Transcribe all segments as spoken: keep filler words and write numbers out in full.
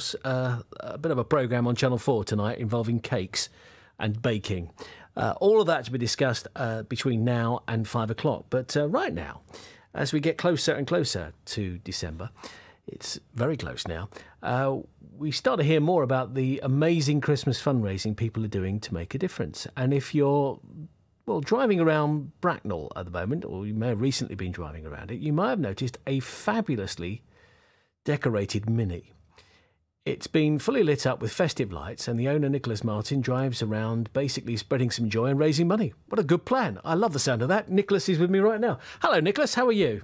course, uh, a bit of a programme on Channel four tonight involving cakes and baking. Uh, all of that to be discussed uh, between now and five o'clock. But uh, right now, as we get closer and closer to December, it's very close now, uh, we start to hear more about the amazing Christmas fundraising people are doing to make a difference. And if you're, well, driving around Bracknell at the moment, or you may have recently been driving around it, you might have noticed a fabulously decorated Mini. It's been fully lit up with festive lights, and the owner, Nicholas Martin, drives around basically spreading some joy and raising money. What a good plan. I love the sound of that. Nicholas is with me right now. Hello, Nicholas. How are you?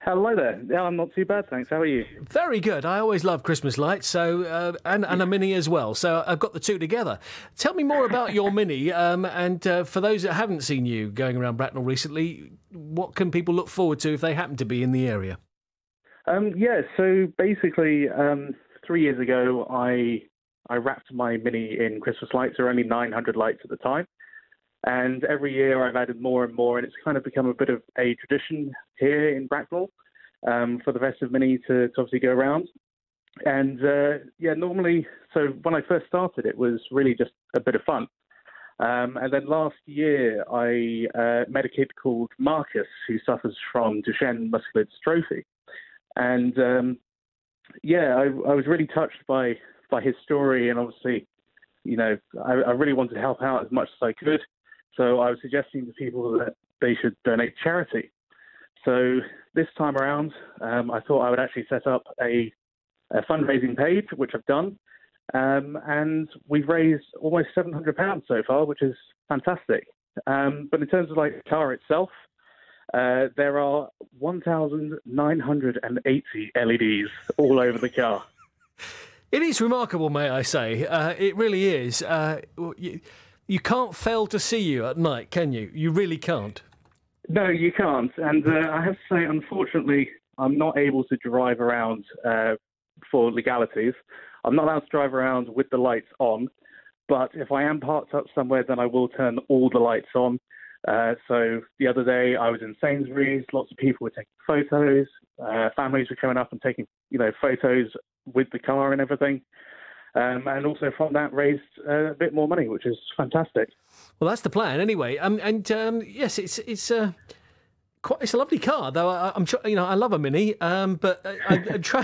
Hello there. Yeah, I'm not too bad, thanks. How are you? Very good. I always love Christmas lights, so uh, and, and a Mini as well. So I've got the two together. Tell me more about your Mini, um, and uh, for those that haven't seen you going around Bracknell recently, what can people look forward to if they happen to be in the area? Um, yeah, so basically... Um, Three years ago, I I wrapped my Mini in Christmas lights. There were only nine hundred lights at the time. And every year I've added more and more, and it's kind of become a bit of a tradition here in Bracknell um, for the festive Mini to, to obviously go around. And, uh, yeah, normally, so when I first started, it was really just a bit of fun. Um, and then last year, I uh, met a kid called Marcus, who suffers from Duchenne muscular dystrophy. And... Um, Yeah, I, I was really touched by, by his story, and obviously, you know, I, I really wanted to help out as much as I could. So I was suggesting to people that they should donate to charity. So this time around, um, I thought I would actually set up a, a fundraising page, which I've done, um, and we've raised almost seven hundred pounds so far, which is fantastic. Um, but in terms of like the car itself, Uh, there are one thousand nine hundred eighty L E Ds all over the car. It is remarkable, may I say. Uh, it really is. Uh, you, you can't fail to see you at night, can you? You really can't. No, you can't. And uh, I have to say, unfortunately, I'm not able to drive around uh, for legalities. I'm not allowed to drive around with the lights on. But if I am parked up somewhere, then I will turn all the lights on. Uh, so the other day I was in Sainsbury's, lots of people were taking photos, uh, families were coming up and taking, you know, photos with the car and everything. Um, and also from that raised uh, a bit more money, which is fantastic. Well, that's the plan anyway. Um, and um, yes, it's, it's, uh, quite, it's a lovely car though. I, I'm sure, you know, I love a Mini, um, but I, I, I try,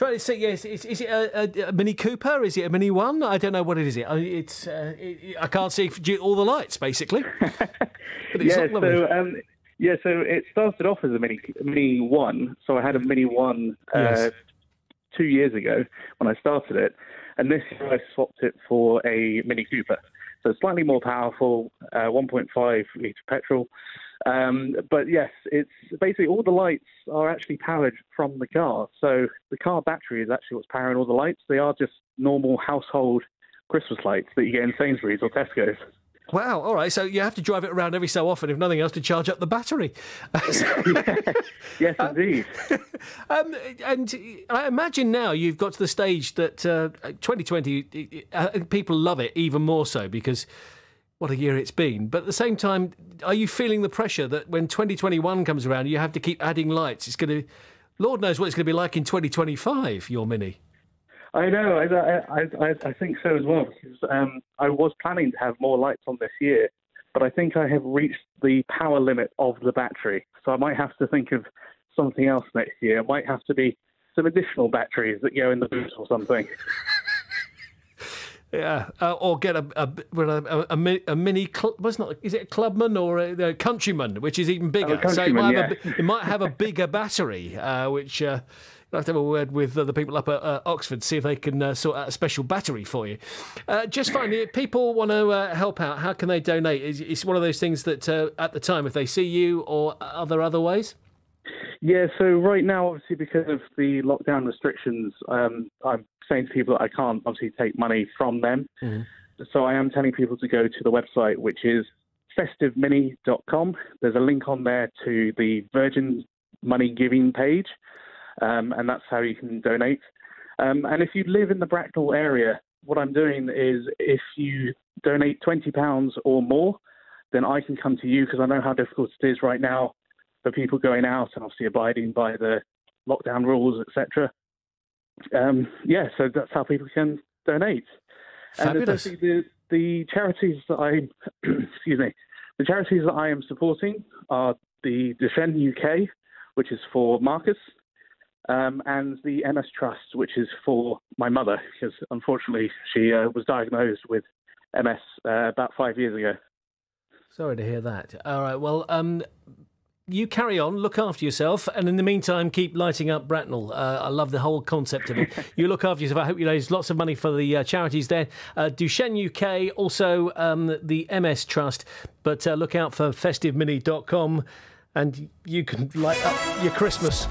try to see, yes, is, is it a, a, a Mini Cooper? Is it a Mini One? I don't know what it is. It, it's, uh, it, I can't see all the lights basically. Yeah, so um, yeah, so it started off as a mini mini one. So I had a Mini One uh, yes. two years ago when I started it, and this year I swapped it for a Mini Cooper. So slightly more powerful, uh, one point five litre petrol. Um, but yes, it's basically all the lights are actually powered from the car. So the car battery is actually what's powering all the lights. They are just normal household Christmas lights that you get in Sainsbury's or Tesco's. Wow, all right, so you have to drive it around every so often, if nothing else, to charge up the battery. Yes, indeed. Um, and I imagine now you've got to the stage that uh, twenty twenty, uh, people love it even more so because what a year it's been. But at the same time, are you feeling the pressure that when twenty twenty-one comes around, you have to keep adding lights? It's going to, Lord knows what it's going to be like in twenty twenty-five, your Mini. I know, I, I, I think so as well, because um, I was planning to have more lights on this year, but I think I have reached the power limit of the battery, so I might have to think of something else next year. It might have to be some additional batteries that go in the boot or something. Yeah, uh, or get a a, a, a, a mini. Was not is it a Clubman or a, a Countryman, which is even bigger? Oh, so it might, yeah. have a, it might have a bigger battery, uh, which uh, I'll have to have a word with uh, the people up at uh, Oxford, see if they can uh, sort out a special battery for you. Uh, just finally, if people want to uh, help out, how can they donate? It's, it's one of those things that uh, at the time, if they see you, or are there other ways? Yeah, so right now, obviously, because of the lockdown restrictions, um, I'm saying to people that I can't obviously take money from them. Mm-hmm. So I am telling people to go to the website, which is festive mini dot com. There's a link on there to the Virgin Money Giving page, um, and that's how you can donate. Um, and if you live in the Bracknell area, what I'm doing is if you donate twenty pounds or more, then I can come to you because I know how difficult it is right now for people going out and obviously abiding by the lockdown rules, et cetera. um, yeah, so that's how people can donate. Fabulous. And the, the charities that I, excuse me, the charities that I am supporting are the Duchenne U K, which is for Marcus, um, and the M S Trust, which is for my mother, because unfortunately she uh, was diagnosed with M S uh, about five years ago. Sorry to hear that. All right, well, um, you carry on, look after yourself, and in the meantime, keep lighting up Bracknell. Uh, I love the whole concept of it. You look after yourself. I hope you raise lots of money for the uh, charities there. Uh, Duchenne U K, also um, the M S Trust, but uh, look out for festive mini dot com, and you can light up your Christmas.